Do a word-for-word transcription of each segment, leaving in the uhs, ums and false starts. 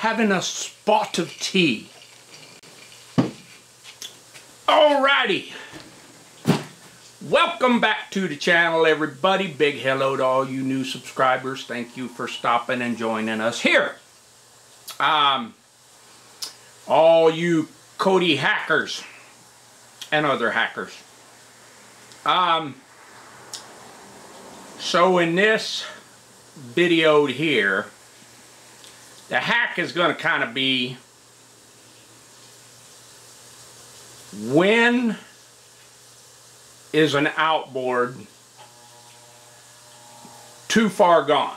having a spot of tea. Alrighty. Welcome back to the channel, everybody. Big hello to all you new subscribers. Thank you for stopping and joining us here. Um, all you Kodi hackers and other hackers. Um, so in this video here, the hack is going to kind of be when is an outboard too far gone?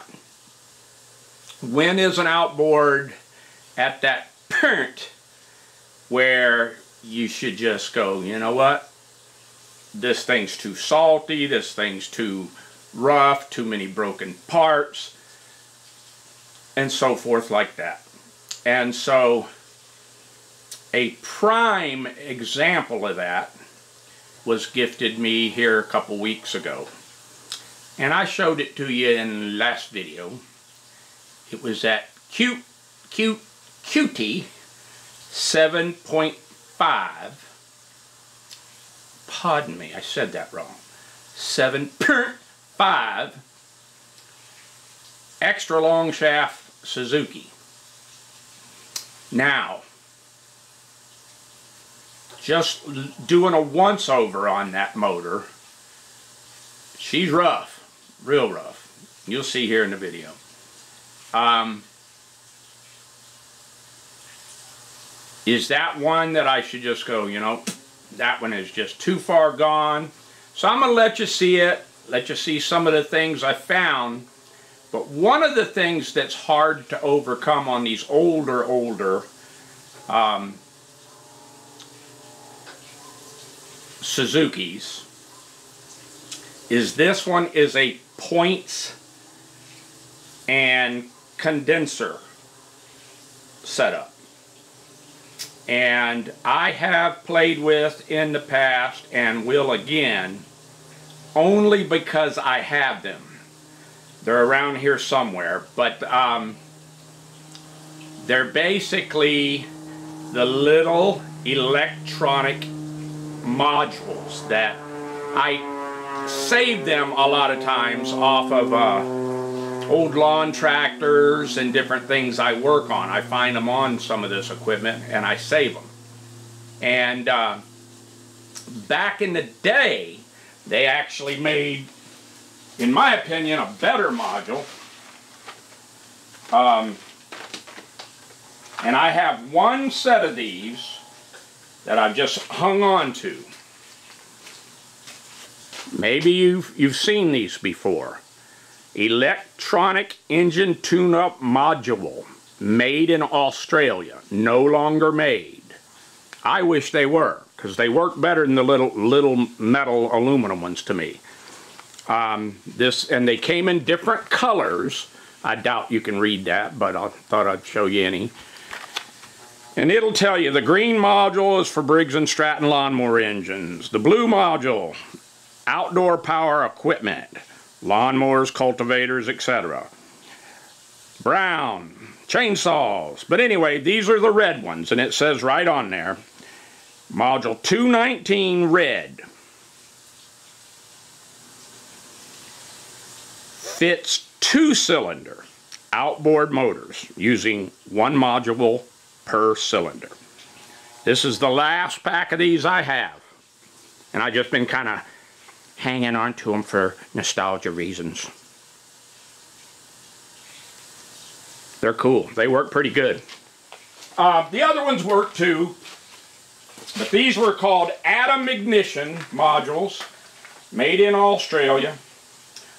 When is an outboard at that point where you should just go, you know what? This thing's too salty, this thing's too rough, too many broken parts, and so forth like that. And so a prime example of that was gifted me here a couple weeks ago. And I showed it to you in the last video. It was that cute, cute, cutie seven point five. Pardon me, I said that wrong. seven point five extra long shaft Suzuki. Now, just doing a once over on that motor, she's rough, real rough. You'll see here in the video. Um, is that one that I should just go, you know, that one is just too far gone? So I'm going to let you see it, let you see some of the things I found. But one of the things that's hard to overcome on these older, older um, Suzukis is this one is a points and condenser setup. And I have played with in the past and will again only because I have them. They're around here somewhere, but um, they're basically the little electronic modules that I save them a lot of times off of uh, old lawn tractors and different things I work on. I find them on some of this equipment and I save them. And uh, back in the day, they actually made, in my opinion, a better module. Um, and I have one set of these that I've just hung on to. Maybe you've, you've seen these before. Electronic engine tune-up module, made in Australia, no longer made. I wish they were, because they work better than the little, little metal aluminum ones to me. Um, this, and they came in different colors. I doubt you can read that, but I thought I'd show you any. And it'll tell you the green module is for Briggs and Stratton lawnmower engines. The blue module, outdoor power equipment, lawnmowers, cultivators, et cetera. Brown, chainsaws. But anyway, these are the red ones, and it says right on there, module two nineteen red. Fits two-cylinder outboard motors using one module per cylinder. This is the last pack of these I have, and I've just been kind of hanging on to them for nostalgia reasons. They're cool. They work pretty good. Uh, the other ones work too, but these were called Atom Ignition modules, made in Australia.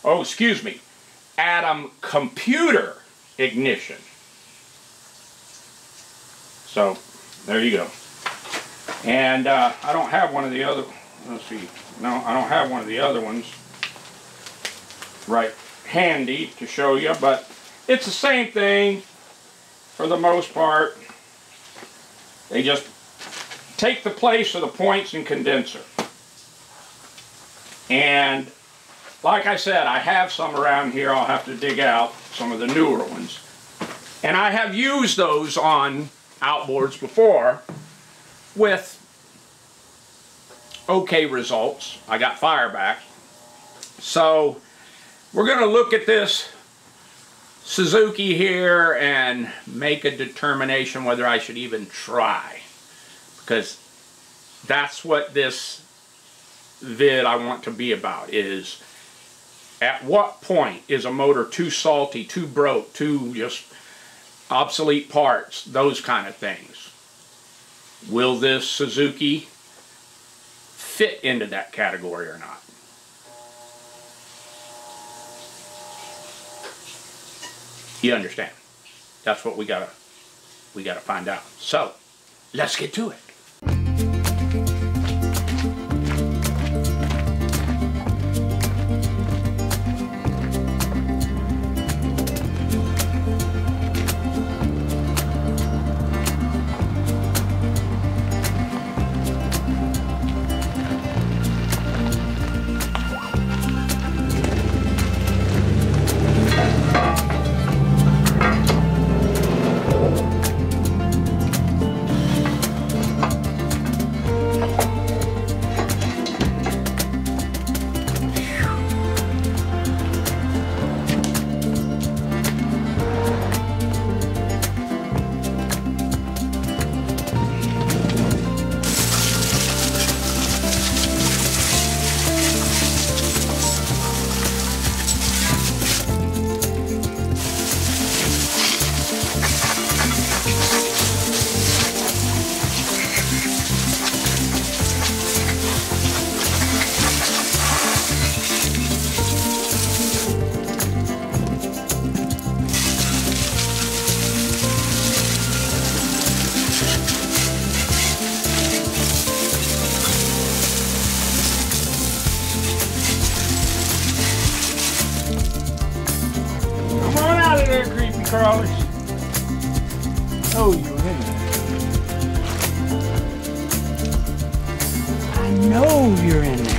Oh, excuse me, Atom Computer Ignition. So, there you go. And uh, I don't have one of the other, let's see, no, I don't have one of the other ones right handy to show you, but it's the same thing for the most part. They just take the place of the points and condenser. And like I said, I have some around here. I'll have to dig out some of the newer ones And I have used those on outboards before with okay results. I got fire back. So we're going to look at this Suzuki here and make a determination whether I should even try, because that's what this vid I want to be about, is at what point is a motor too salty, too broke, too just obsolete parts, those kind of things. Will this Suzuki fit into that category or not? You understand? That's what we gotta we gotta find out. So let's get to it. Oh, you in there. I know you're in there.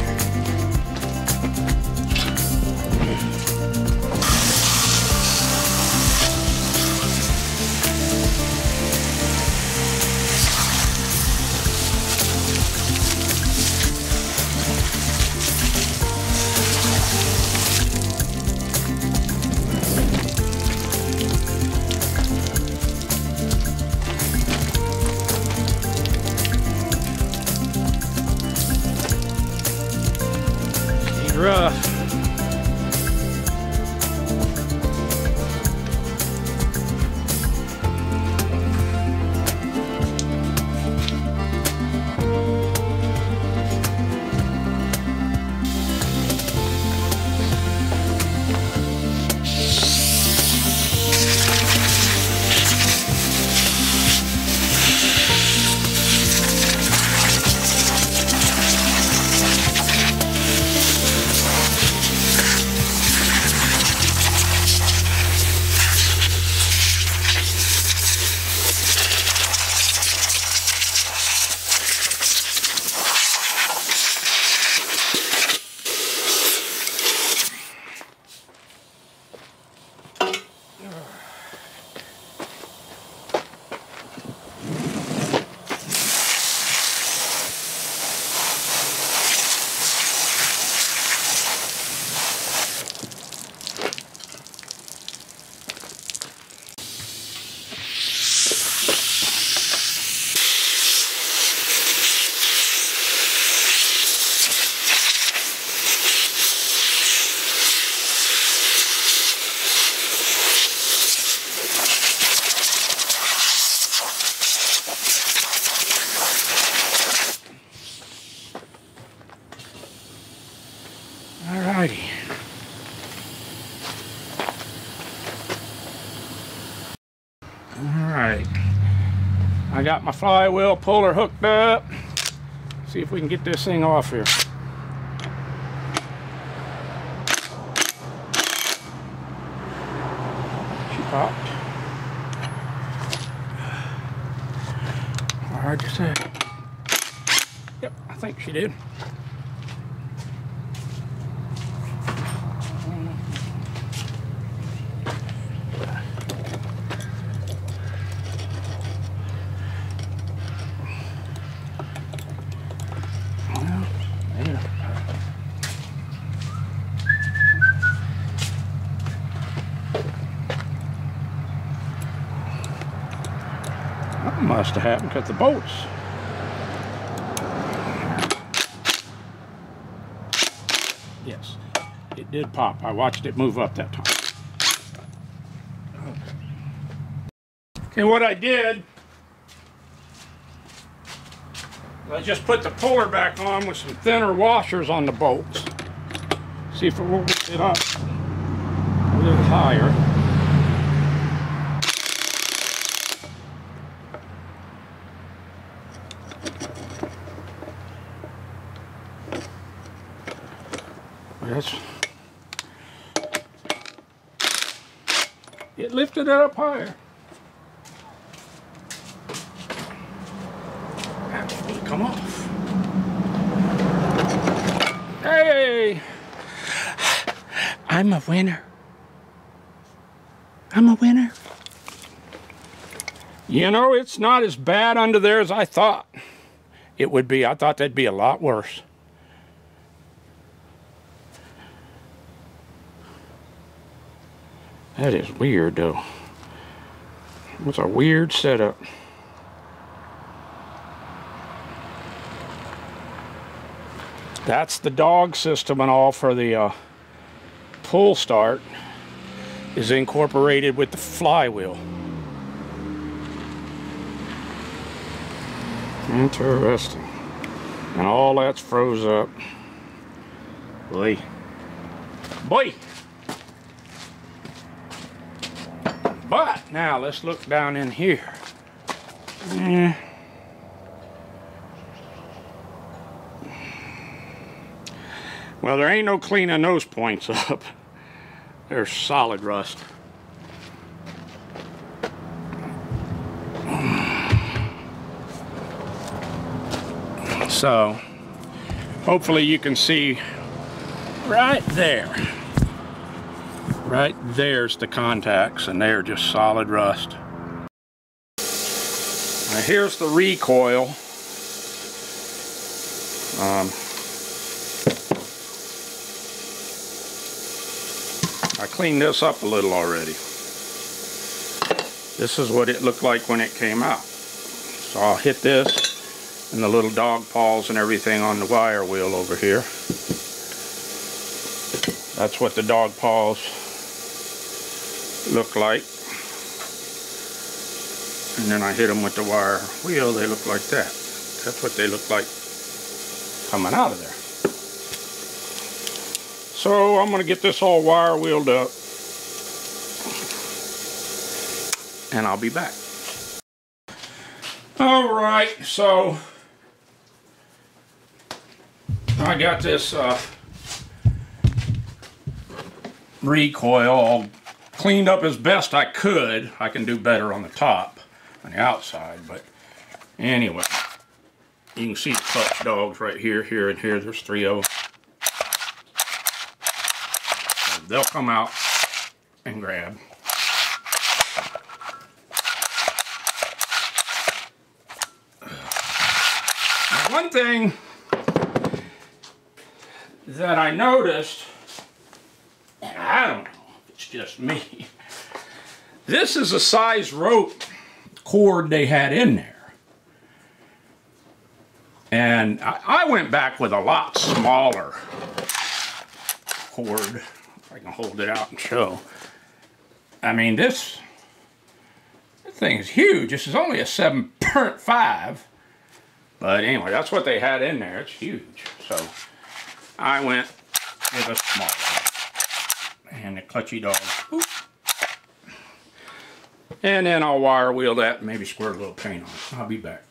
Got my flywheel puller hooked up. See if we can get this thing off here. She popped. Hard to say. Yep, I think she did. wants to happen because the bolts. Yes, it did pop. I watched it move up that time. Okay, what I did, I just put the puller back on with some thinner washers on the bolts. See if it will lift it up a little higher. It lifted it up higher. Absolutely come off. Hey! I'm a winner. I'm a winner. You know, it's not as bad under there as I thought it would be. I thought that'd be a lot worse. That is weird, though. It's a weird setup. That's the dog system and all for the uh, pull start is incorporated with the flywheel. Interesting. And all that's froze up. Boy. Boy! But now let's look down in here. Eh. Well, there ain't no cleaning those points up. They're solid rust. So, hopefully you can see right there. Right there's the contacts, and they're just solid rust. Now here's the recoil. Um, I cleaned this up a little already. This is what it looked like when it came out. So I'll hit this and the little dog paws and everything on the wire wheel over here. That's what the dog paws look like, and then I hit them with the wire wheel. They look like that. That's what they look like coming out of there. So I'm going to get this all wire wheeled up and I'll be back. Alright, so I got this uh, recoil all cleaned up as best I could. I can do better on the top, on the outside, but anyway. You can see the clutch dogs right here, here, and here. There's three of them. They'll come out and grab. Now, one thing that I noticed, and I don't know, it's just me. This is a size rope cord they had in there. And I, I went back with a lot smaller cord. If I can hold it out and show. I mean, this, this thing is huge. This is only a seven point five. But anyway, that's what they had in there. It's huge. So I went with a smaller one. And the clutchy dog. Oop. And then I'll wire wheel that and maybe squirt a little paint on it. I'll be back.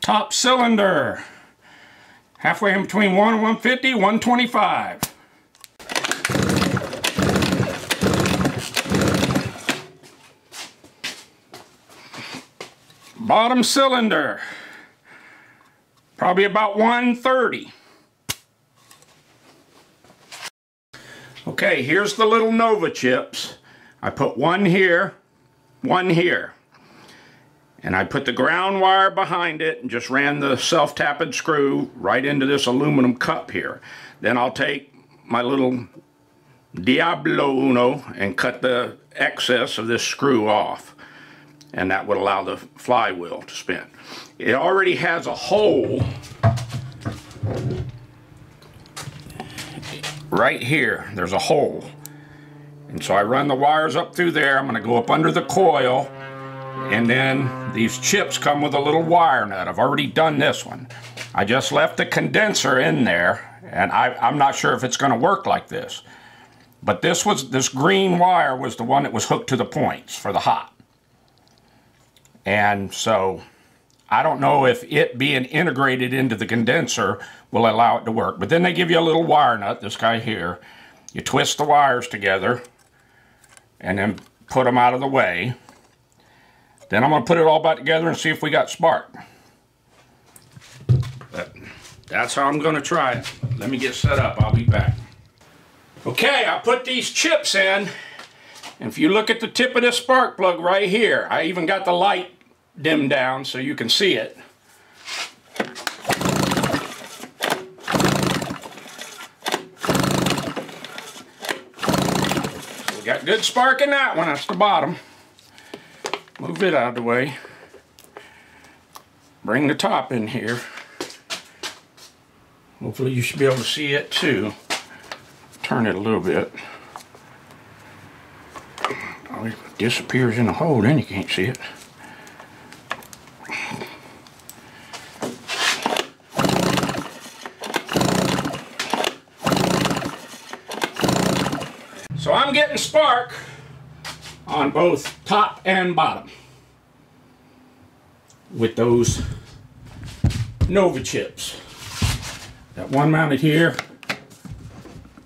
Top cylinder. Halfway in between one and one fifty, one twenty-five. Bottom cylinder. Probably about one thirty. Okay, here's the little Nova chips. I put one here, one here. And I put the ground wire behind it and just ran the self-tapping screw right into this aluminum cup here. Then I'll take my little Diablo Uno and cut the excess of this screw off, and that would allow the flywheel to spin. It already has a hole right here. There's a hole, and so I run the wires up through there. I'm going to go up under the coil, and then these chips come with a little wire nut. I've already done this one. I just left the condenser in there, and I, I'm not sure if it's going to work like this, but this was this green wire was the one that was hooked to the points for the hot. And so I don't know if it being integrated into the condenser will allow it to work. But then they give you a little wire nut, this guy here. You twist the wires together and then put them out of the way. Then I'm going to put it all back together and see if we got spark. But that's how I'm going to try it. Let me get set up. I'll be back. Okay, I put these chips in. And if you look at the tip of this spark plug right here, I even got the light dimmed down so you can see it. We got good spark in that one. That's the bottom. Move it out of the way. Bring the top in here. Hopefully you should be able to see it too. Turn it a little bit. Oh, it disappears in the hole, then you can't see it. So I'm getting spark on both top and bottom with those Nova chips. Got one mounted here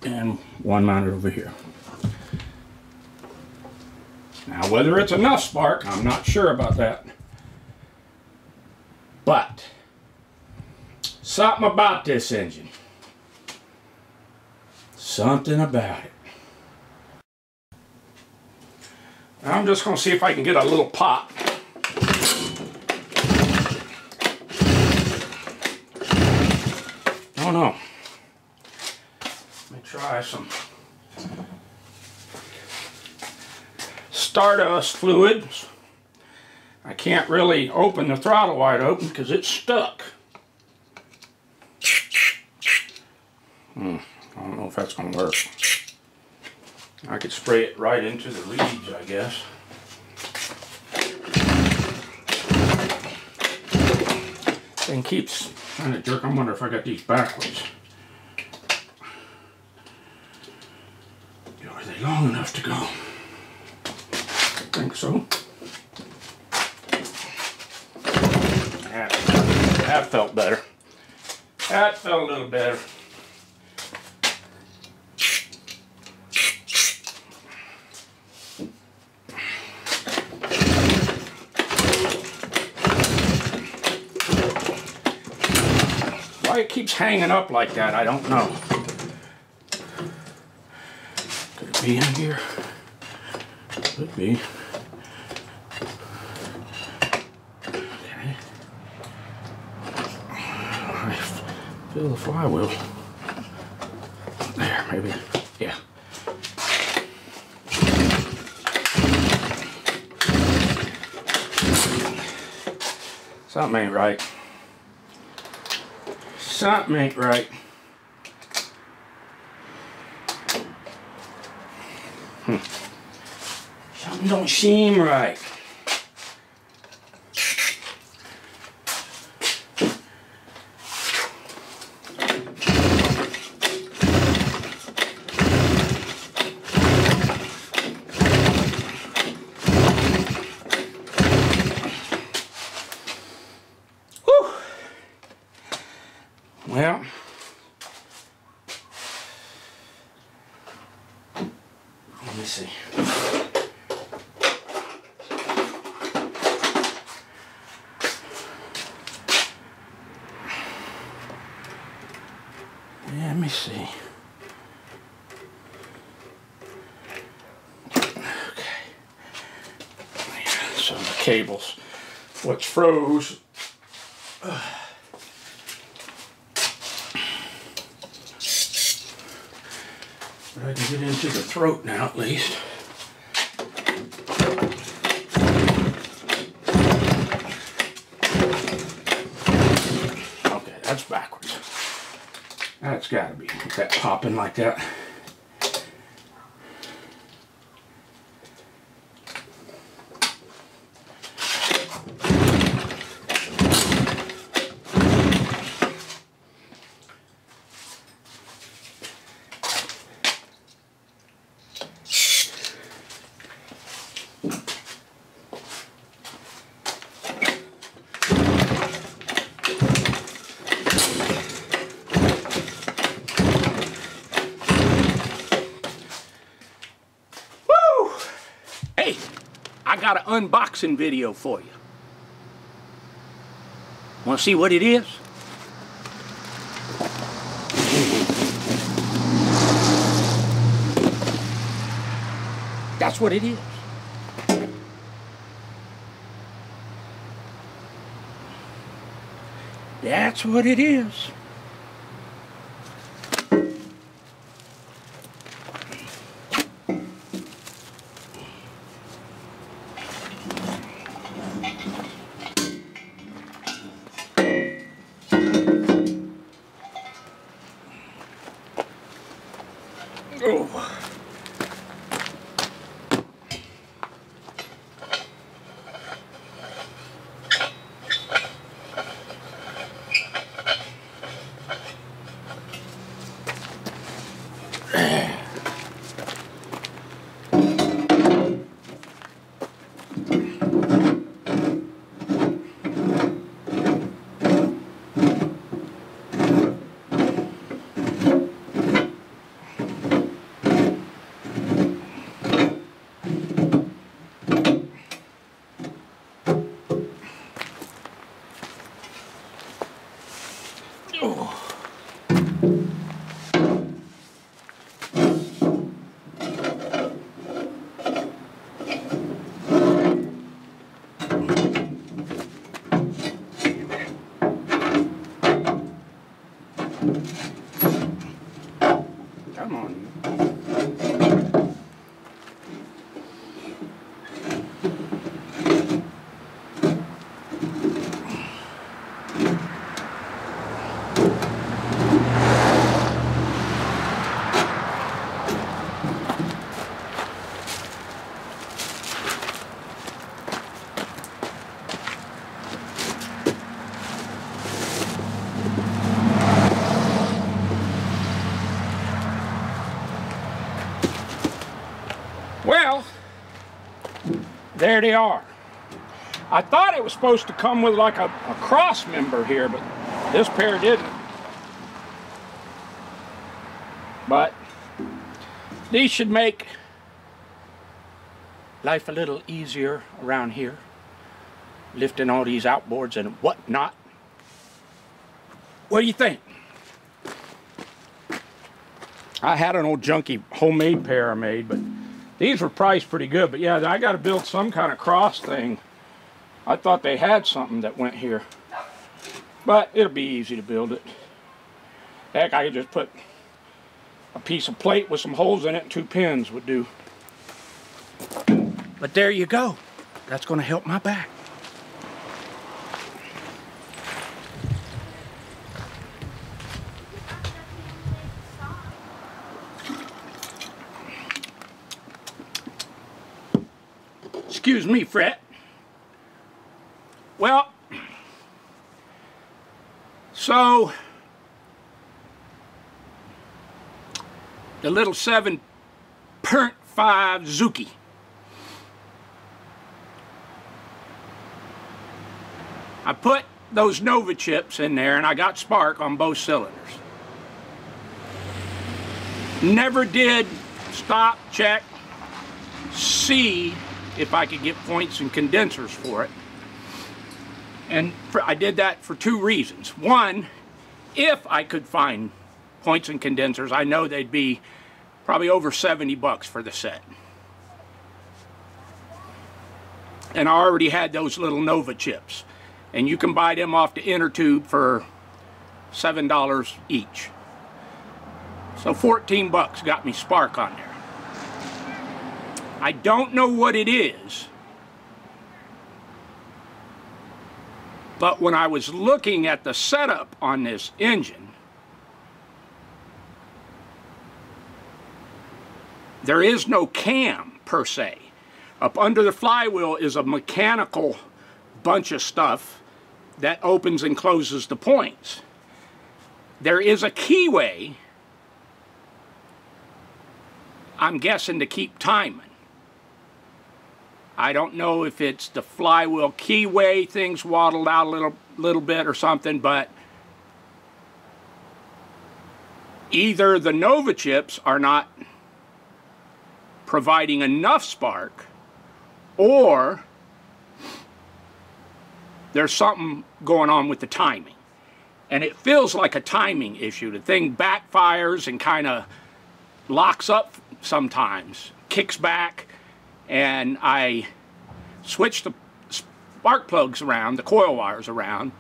and one mounted over here. Now whether it's enough spark, I'm not sure about that, but something about this engine, something about it. I'm just going to see if I can get a little pop. Oh no. Let me try some Stardust fluids. I can't really open the throttle wide open because it's stuck. Hmm. I don't know if that's going to work. I could spray it right into the leaves, I guess. And keeps trying to jerk. I wonder if I got these backwards. Are they long enough to go? I think so. That, that felt better. That felt a little better. Why it keeps hanging up like that, I don't know. Could it be in here? Could be. Okay. I feel the flywheel. There, maybe. Yeah. Something ain't right. Something ain't right. Hmm. Something don't seem right. Well, let me see. Let me see. Okay. So the cables, what's froze. Uh, But I can get into the throat now at least. Okay, that's backwards. That's gotta be that popping like that. Got an unboxing video for you. Want to see what it is? That's what it is. That's what it is. There they are. I thought it was supposed to come with like a, a cross member here, but this pair didn't. But these should make life a little easier around here, lifting all these outboards and whatnot. What do you think? I had an old junky homemade pair I made, but these were priced pretty good, but yeah, I got to build some kind of cross thing. I thought they had something that went here, but it'll be easy to build it. Heck, I could just put a piece of plate with some holes in it and two pins would do. But there you go. That's going to help my back. Excuse me, Fred. Well, so the little seven point five Suzuki. I put those Nova chips in there and I got spark on both cylinders. Never did stop, check, see if I could get points and condensers for it. And for, I did that for two reasons. One, if I could find points and condensers, I know they'd be probably over seventy bucks for the set. And I already had those little Nova chips. And you can buy them off the inner tube for seven dollars each. So fourteen bucks got me spark on there. I don't know what it is, but when I was looking at the setup on this engine, there is no cam per se. Up under the flywheel is a mechanical bunch of stuff that opens and closes the points. There is a keyway, I'm guessing, to keep timing. I don't know if it's the flywheel keyway, things waddled out a little, little bit or something, but either the Nova chips are not providing enough spark, or there's something going on with the timing. And it feels like a timing issue. The thing backfires and kind of locks up sometimes, kicks back, and I switched the spark plugs around, the coil wires around,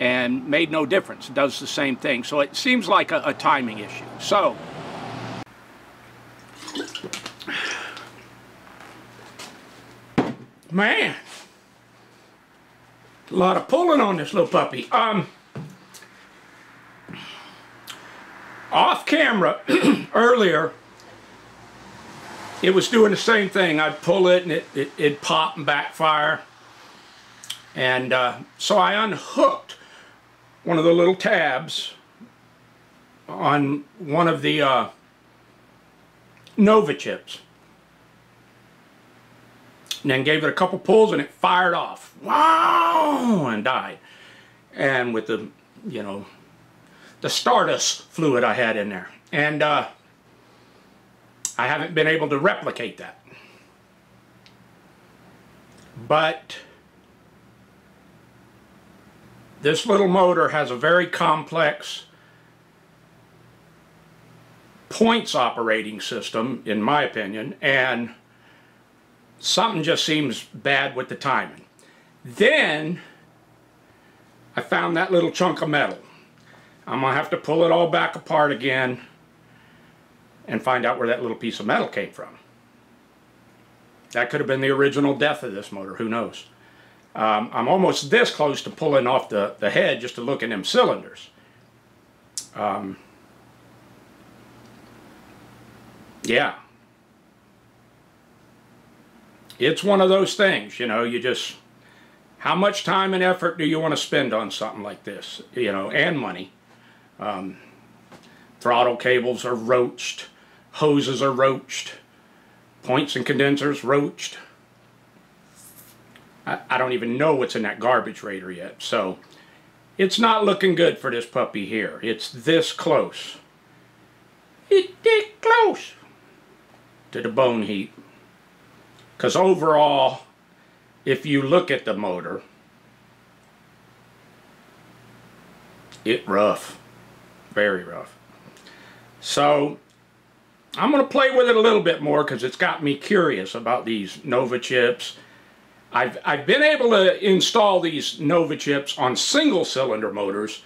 and made no difference. It does the same thing. So it seems like a, a timing issue. So man, a lot of pulling on this little puppy. Um, off camera earlier, it was doing the same thing. I'd pull it and it, it, it'd pop and backfire. And uh, so I unhooked one of the little tabs on one of the uh, Nova chips. And then gave it a couple pulls and it fired off. Wow! And died. And with the, you know, the Stardust fluid I had in there. And uh, I haven't been able to replicate that. But this little motor has a very complex points operating system, in my opinion, and something just seems bad with the timing. Then I found that little chunk of metal. I'm gonna have to pull it all back apart again and find out where that little piece of metal came from. That could have been the original death of this motor, who knows. Um, I'm almost this close to pulling off the, the head just to look in them cylinders. Um, yeah. It's one of those things, you know, you just, how much time and effort do you want to spend on something like this, you know, and money? Um, throttle cables are roached, hoses are roached, points and condensers roached. I, I don't even know what's in that garbage raider yet, so it's not looking good for this puppy here. It's this close. It's this close to the bone heap. Because overall, if you look at the motor, it's rough. Very rough. So, I'm going to play with it a little bit more because it's got me curious about these Nova chips. I've, I've been able to install these Nova chips on single cylinder motors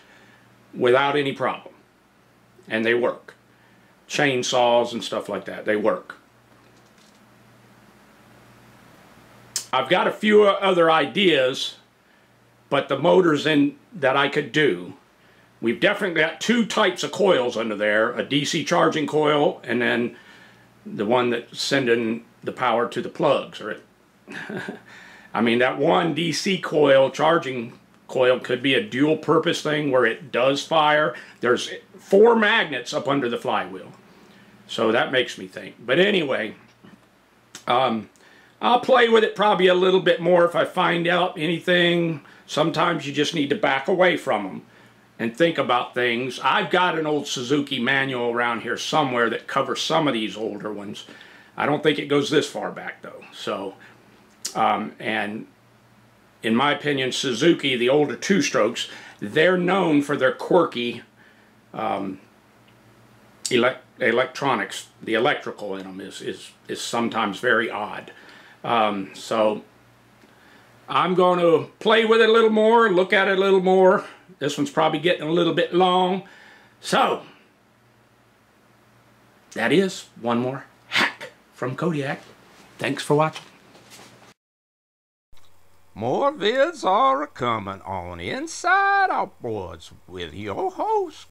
without any problem. And they work. Chainsaws and stuff like that, they work. I've got a few other ideas, but the motors in that I could do, we've definitely got two types of coils under there, a D C charging coil and then the one that's sending the power to the plugs. Or it, I mean, that one D C coil, charging coil, could be a dual purpose thing where it does fire. There's four magnets up under the flywheel, so that makes me think. But anyway, um, I'll play with it probably a little bit more if I find out anything. Sometimes you just need to back away from them and think about things. I've got an old Suzuki manual around here somewhere that covers some of these older ones. I don't think it goes this far back though. So, um, and in my opinion, Suzuki, the older two-strokes, they're known for their quirky um, elect electronics. The electrical in them is, is, is sometimes very odd. Um, so I'm going to play with it a little more, look at it a little more. This one's probably getting a little bit long. So that is one more hack from Kodiak. Thanks for watching. More vids are coming on Inside Outboards with your host,